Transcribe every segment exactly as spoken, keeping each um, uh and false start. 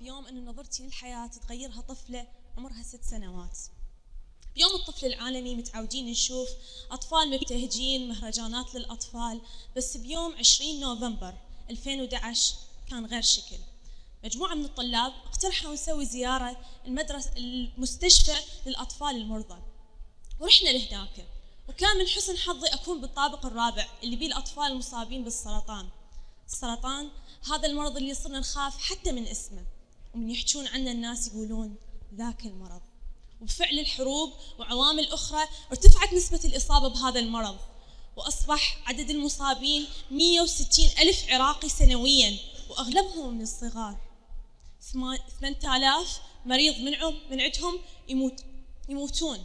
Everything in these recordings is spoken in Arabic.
بيوم أن نظرتي للحياة تغيرها طفلة عمرها ست سنوات. بيوم الطفل العالمي متعودين نشوف أطفال مبتهجين، مهرجانات للأطفال، بس بيوم عشرين نوفمبر ألفين وأحد عشر كان غير شكل. مجموعة من الطلاب اقترحوا نسوي زيارة المدرسة المستشفى للأطفال المرضى، ورحنا لهناك، وكان من حسن حظي أكون بالطابق الرابع اللي بيه الأطفال المصابين بالسرطان. السرطان هذا المرض اللي صرنا نخاف حتى من اسمه، ومن يحجون عنه الناس يقولون ذاك المرض. وبفعل الحروب وعوامل أخرى ارتفعت نسبة الإصابة بهذا المرض، وأصبح عدد المصابين مئة وستين ألف عراقي سنوياً، وأغلبهم من الصغار. ثمانية آلاف مريض منعهم من عندهم يموت يموتون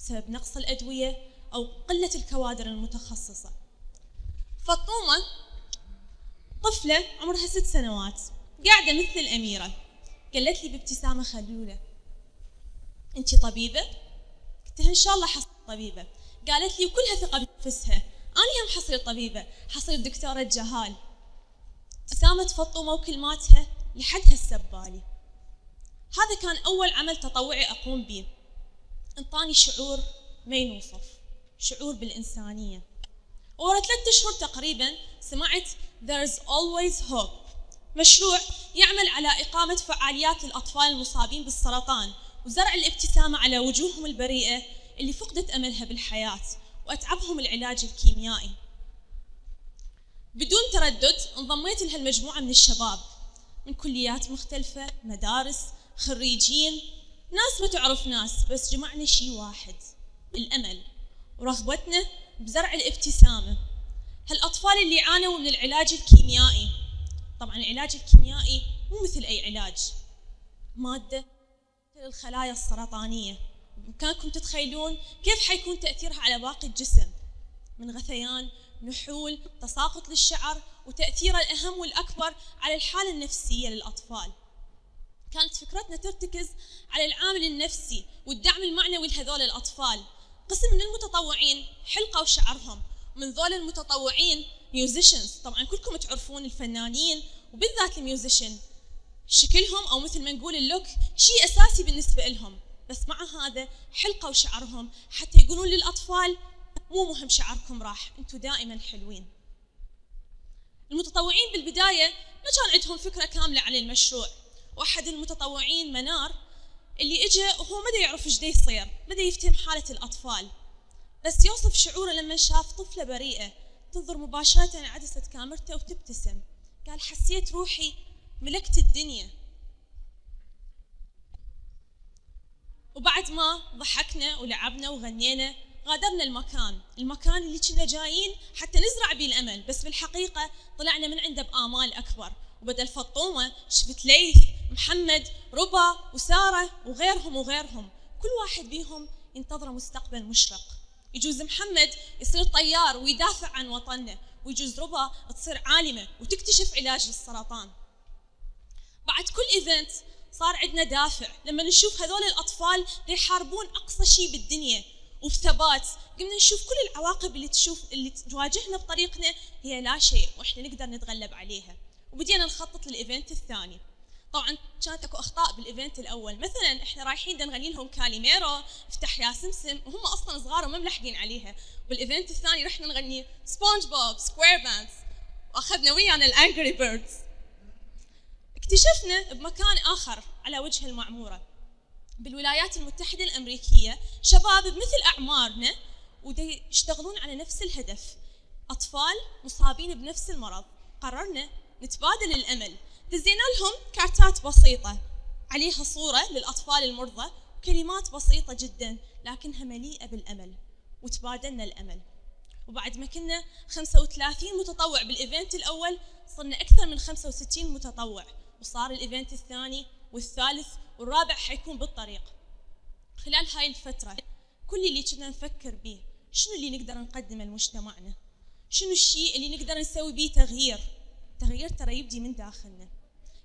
بسبب نقص الأدوية أو قلة الكوادر المتخصصة. فاطمة طفلة عمرها ست سنوات قاعدة مثل الأميرة، قالت لي بابتسامة خجولة: أنتِ طبيبة؟ قلت لها إن شاء الله حصير طبيبة. قالت لي وكلها ثقة بنفسها: أنا هم حصير طبيبة، حصير دكتورة جهال. ابتسامة فاطمة وكلماتها لحد هسه ببالي. هذا كان أول عمل تطوعي أقوم به، انطاني شعور ما ينوصف، شعور بالإنسانية. وورا ثلاثة أشهر تقريباً سمعت There's Always Hope، مشروع يعمل على إقامة فعاليات للأطفال المصابين بالسرطان وزرع الابتسامة على وجوههم البريئة اللي فقدت أملها بالحياة وأتعبهم العلاج الكيميائي. بدون تردد انضميت لهالمجموعة من الشباب من كليات مختلفة، مدارس، خريجين، ناس ما تعرف ناس، بس جمعنا شيء واحد: الأمل ورغبتنا بزرع الابتسامة. هالأطفال اللي عانوا من العلاج الكيميائي، طبعاً العلاج الكيميائي مو مثل أي علاج، مادة للخلايا السرطانية، بإمكانكم تتخيلون كيف حيكون تأثيرها على باقي الجسم، من غثيان، نحول، تساقط للشعر، وتأثيره الأهم والأكبر على الحالة النفسية للأطفال. كانت فكرتنا ترتكز على العامل النفسي والدعم المعنوي لهذول الأطفال. قسم من المتطوعين حلقوا شعرهم، ومن ذول المتطوعين ميوزيشنز، طبعا كلكم تعرفون الفنانين وبالذات الميوزيشن شكلهم أو مثل ما نقول اللوك شيء أساسي بالنسبة لهم، بس مع هذا حلقوا شعرهم حتى يقولون للأطفال مو مهم شعركم راح، انتم دائما حلوين. المتطوعين بالبداية ما كان عندهم فكرة كاملة عن المشروع، واحد المتطوعين منار اللي اجى وهو ما يعرف ايش يصير، ما يفتهم حالة الأطفال، بس يوصف شعوره لما شاف طفلة بريئة تنظر مباشرة عدسة كاميرته وتبتسم. قال: حسيت روحي ملكت الدنيا. وبعد ما ضحكنا ولعبنا وغنينا غادرنا المكان، المكان اللي كنا جايين حتى نزرع به الأمل، بس بالحقيقة طلعنا من عنده بآمال أكبر. وبدل فاطمة شفت ليث، محمد، ربا وساره وغيرهم وغيرهم، كل واحد بيهم ينتظر مستقبل مشرق. يجوز محمد يصير طيار ويدافع عن وطنه، ويجوز ربا تصير عالمة وتكتشف علاج للسرطان. بعد كل ايفنت صار عندنا دافع لما نشوف هذول الأطفال يحاربون أقصى شيء بالدنيا وبثبات. قمنا نشوف كل العواقب اللي تشوف اللي تواجهنا بطريقنا هي لا شيء واحنا نقدر نتغلب عليها، وبدينا نخطط للايفنت الثاني. طبعا كانت اكو اخطاء بالايفنت الاول، مثلا احنا رايحين نغني لهم كاليميرا، افتح يا سمسم، وهم اصلا صغار وما ملاحقين عليها. بالايفنت الثاني رحنا نغني سبونج بوب، سكوير بانس، واخذنا ويانا الانجري بيردز. اكتشفنا بمكان اخر على وجه المعموره بالولايات المتحده الامريكيه شباب بمثل اعمارنا ويشتغلون على نفس الهدف، اطفال مصابين بنفس المرض. قررنا نتبادل الامل، دزينا لهم كارتات بسيطة عليها صورة للأطفال المرضى وكلمات بسيطة جدا لكنها مليئة بالأمل، وتبادلنا الأمل. وبعد ما كنا خمسة وثلاثين متطوع بالإيفنت الأول صرنا أكثر من خمسة وستين متطوع، وصار الإيفنت الثاني والثالث والرابع حيكون بالطريق. خلال هاي الفترة كل اللي كنا نفكر به شنو اللي نقدر نقدمه لمجتمعنا، شنو الشيء اللي نقدر نسوي به تغيير. تغيير ترى يبدي من داخلنا.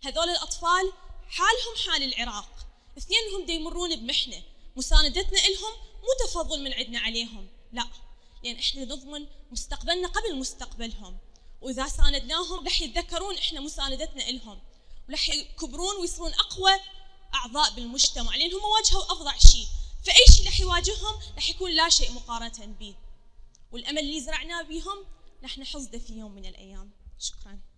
هذول الأطفال حالهم حال العراق، اثنينهم دا يمرون بمحنة، مساندتنا لهم مو تفضل من عندنا عليهم، لا، لأن إحنا نضمن مستقبلنا قبل مستقبلهم، وإذا ساندناهم رح يتذكرون إحنا مساندتنا لهم، ورح يكبرون ويصيرون اقوى اعضاء بالمجتمع، لان هم واجهوا افظع شيء، فاي شيء رح يواجههم رح يكون لا شيء مقارنه به. والامل اللي زرعناه بهم رح نحصده في يوم من الايام. شكرا.